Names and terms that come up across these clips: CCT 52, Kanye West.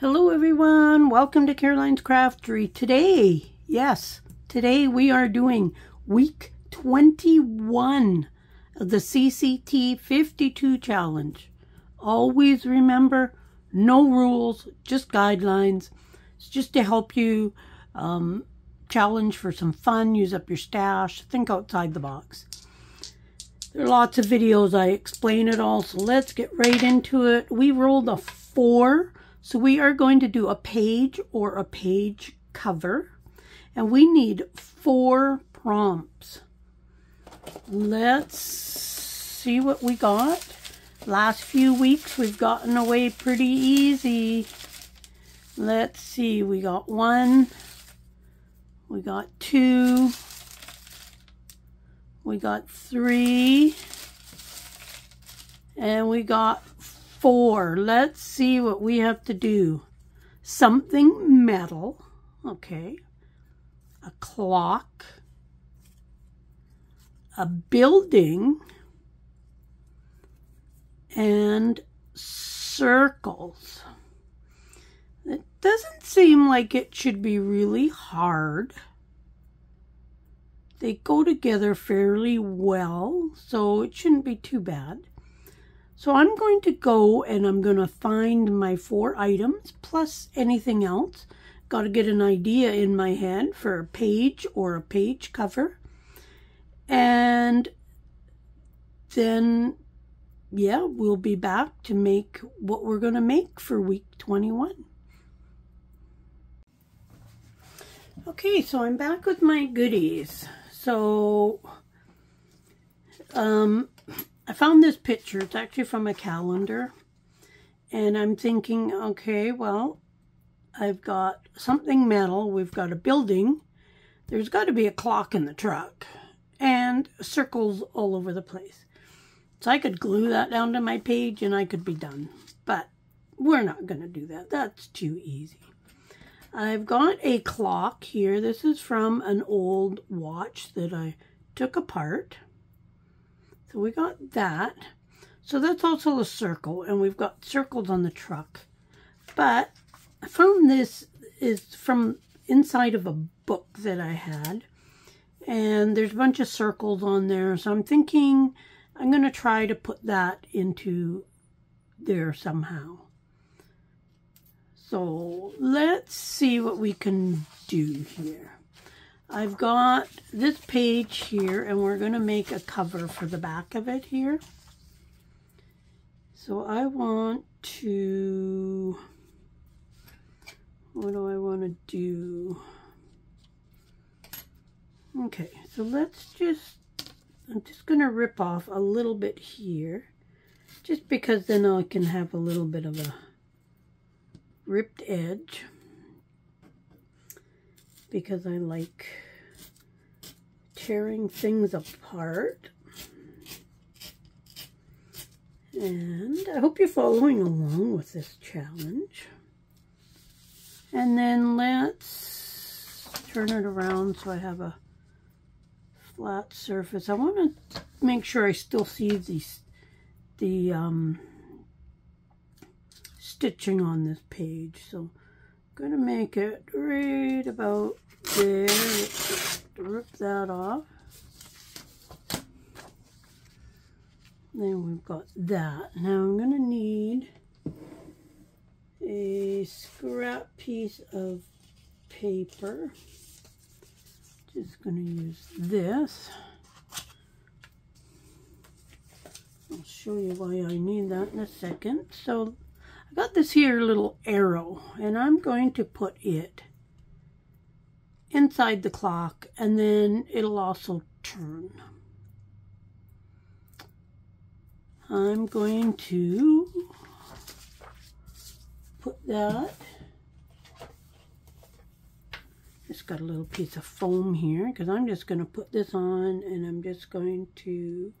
Hello everyone, welcome to Caroline's Craft Tree. Today, yes, today we are doing week 21 of the CCT 52 challenge. Always remember, no rules, just guidelines. It's just to help you challenge for some fun, use up your stash, think outside the box. There are lots of videos, I explain it all, so let's get right into it. We rolled a 4. So we are going to do a page or a page cover, and we need 4 prompts. Let's see what we got. Last few weeks we've gotten away pretty easy. Let's see, we got 1, we got 2, we got 3, and we got 4. Let's see what we have to do. Something metal. Okay. A clock. A building. And circles. It doesn't seem like it should be really hard. They go together fairly well, so it shouldn't be too bad. So I'm going to go and I'm going to find my 4 items plus anything else. Got to get an idea in my head for a page or a page cover. And then, yeah, we'll be back to make what we're going to make for week 21. Okay, so I'm back with my goodies. So, I found this picture. It's actually from a calendar, and I'm thinking, okay, well, I've got something metal, we've got a building, there's got to be a clock in the truck, and circles all over the place. So I could glue that down to my page and I could be done, but we're not going to do that. That's too easy. I've got a clock here. This is from an old watch that I took apart. So we got that. So that's also a circle, and we've got circles on the truck. But I found this is from inside of a book that I had, and there's a bunch of circles on there. So I'm thinking I'm going to try to put that into there somehow. So let's see what we can do here. I've got this page here, and we're going to make a cover for the back of it here. So I want to, what do I want to do? Okay, so let's just, I'm just going to rip off a little bit here, just because then I can have a little bit of a ripped edge, because I like tearing things apart. And I hope you're following along with this challenge. And then let's turn it around so I have a flat surface. I want to make sure I still see the stitching on this page. So going to make it right about there. Let's rip that off. Then we've got that. Now I'm going to need a scrap piece of paper. Just going to use this. I'll show you why I need that in a second. So I got this here little arrow, and I'm going to put it inside the clock, and then it'll also turn. I'm going to put that. Just got a little piece of foam here, because I'm just going to put this on, and I'm just going to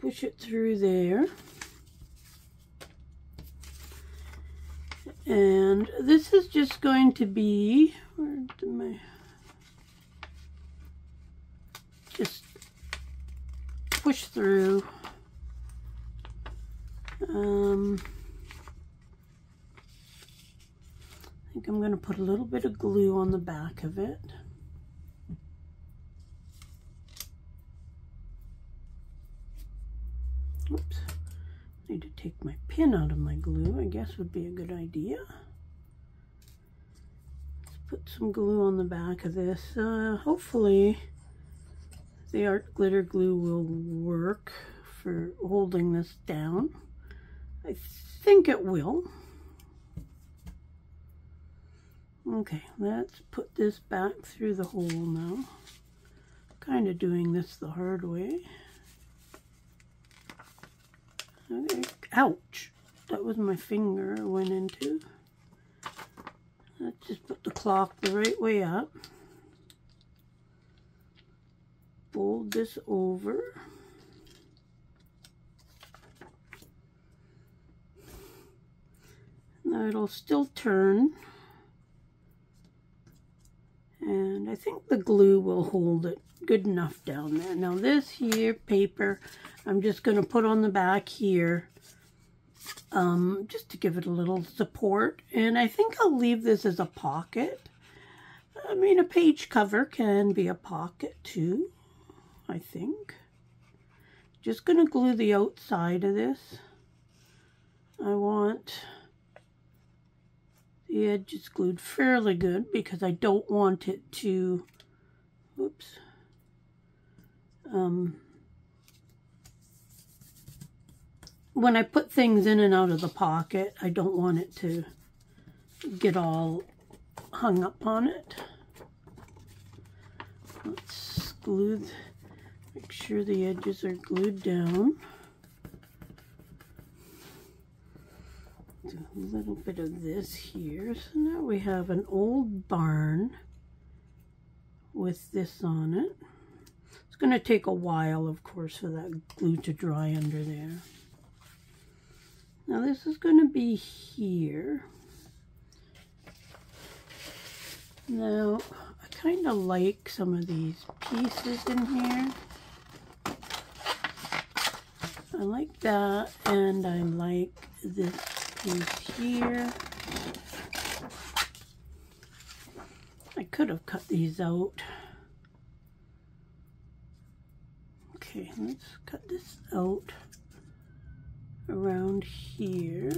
push it through there. And this is just going to be, where did my, just push through. think I'm going to put a little bit of glue on the back of it. Oops, I need to take my pin out of my glue, I guess would be a good idea. Let's put some glue on the back of this. Hopefully the art glitter glue will work for holding this down. I think it will. Okay, let's put this back through the hole now. Kind of doing this the hard way. Okay. Ouch! That was my finger I went into. Let's just put the clock the right way up. Fold this over. Now it'll still turn. And I think the glue will hold it good enough down there. Now this here paper, I'm just going to put on the back here just to give it a little support. And I think I'll leave this as a pocket. I mean, a page cover can be a pocket too, I think. Just going to glue the outside of this. I want the edge is glued fairly good because I don't want it to, oops, when I put things in and out of the pocket, I don't want it to get all hung up on it. Let's glue, make sure the edges are glued down. Do a little bit of this here. So now we have an old barn with this on it. It's going to take a while, of course, for that glue to dry under there. Now this is going to be here. Now I kind of like some of these pieces in here. I like that, and I like this piece here. I could have cut these out. Okay, let's cut this out around here.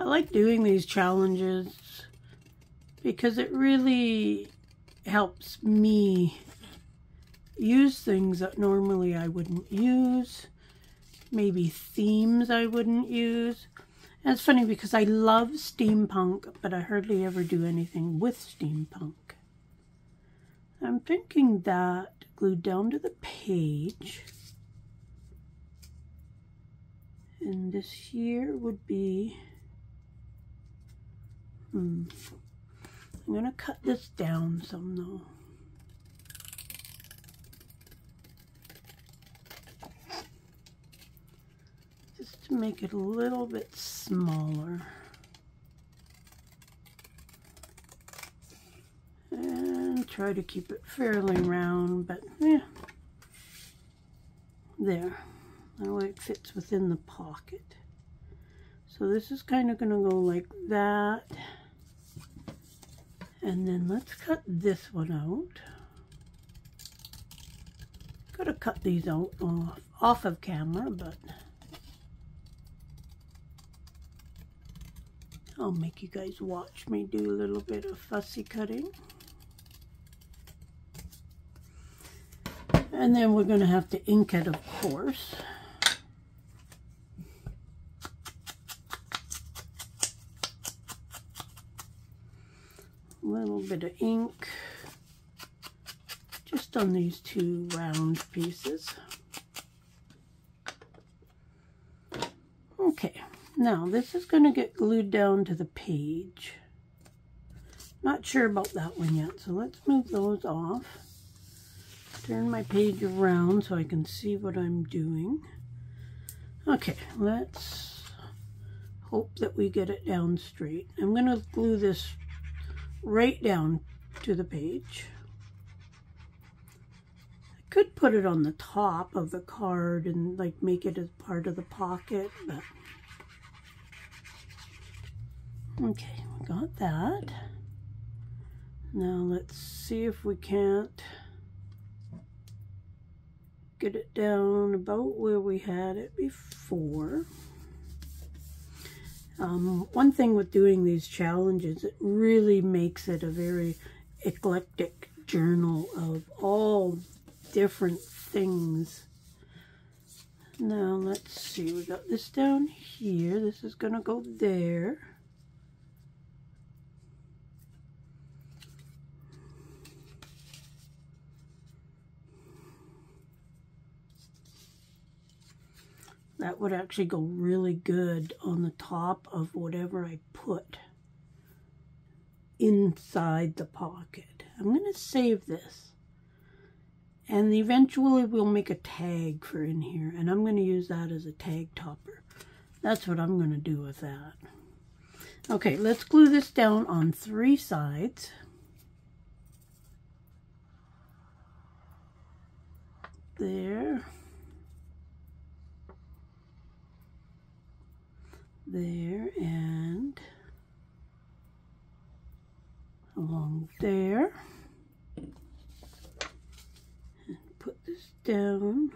I like doing these challenges because it really helps me use things that normally I wouldn't use, maybe themes I wouldn't use. And it's funny because I love steampunk, but I hardly ever do anything with steampunk. I'm thinking that glued down to the page, and this here would be, I'm going to cut this down some though. Just to make it a little bit smaller. And try to keep it fairly round, but yeah. There. Now it fits within the pocket. So this is kind of going to go like that. And then let's cut this one out. Got to cut these out off of camera, but I'll make you guys watch me do a little bit of fussy cutting. And then we're going to have to ink it, of course. Little bit of ink just on these two round pieces. Okay, now this is going to get glued down to the page. Not sure about that one yet, so let's move those off. Turn my page around so I can see what I'm doing. Okay, let's hope that we get it down straight. I'm going to glue this right down to the page. I could put it on the top of the card and like make it as part of the pocket, but okay, we got that. Now let's see if we can't get it down about where we had it before. One thing with doing these challenges, it really makes it a very eclectic journal of all different things. Now let's see, we got this down here. This is gonna go there. That would actually go really good on the top of whatever I put inside the pocket. I'm going to save this, and eventually we'll make a tag for in here, and I'm going to use that as a tag topper. That's what I'm going to do with that. Okay, let's glue this down on three sides. There. There and along there, and put this down.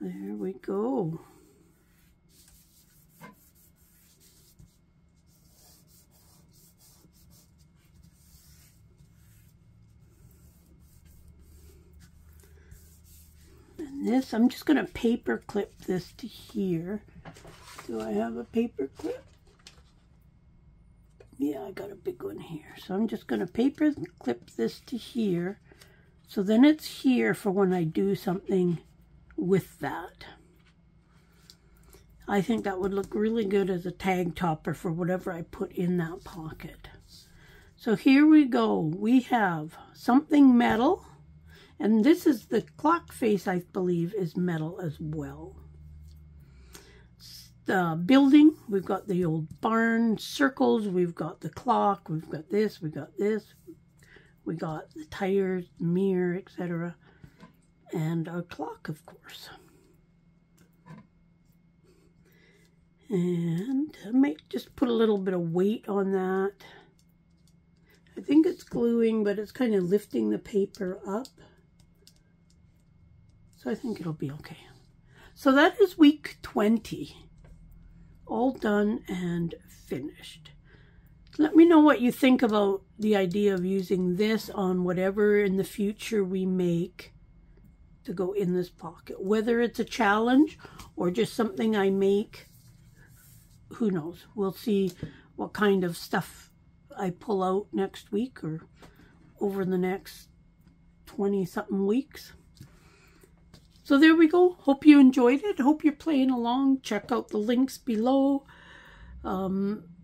There we go. This, I'm just going to paper clip this to here. Do I have a paper clip? Yeah, I got a big one here. So I'm just going to paper clip this to here. So then it's here for when I do something with that. I think that would look really good as a tag topper for whatever I put in that pocket. So here we go. We have something metal. And this is the clock face, I believe, is metal as well. The building, we've got the old barn, circles, we've got the clock, we've got this, we got this. We got the tires, mirror, etc. And our clock, of course. And I might just put a little bit of weight on that. I think it's gluing, but it's kind of lifting the paper up. I think it'll be okay. So that is week 20, all done and finished. Let me know what you think about the idea of using this on whatever in the future we make to go in this pocket, whether it's a challenge or just something I make. Who knows? We'll see what kind of stuff I pull out next week or over the next 20 something weeks. So there we go. Hope you enjoyed it. Hope you're playing along. Check out the links below.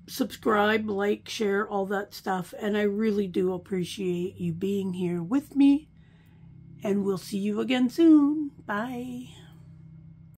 Subscribe, like, share, all that stuff. And I really do appreciate you being here with me. And we'll see you again soon. Bye.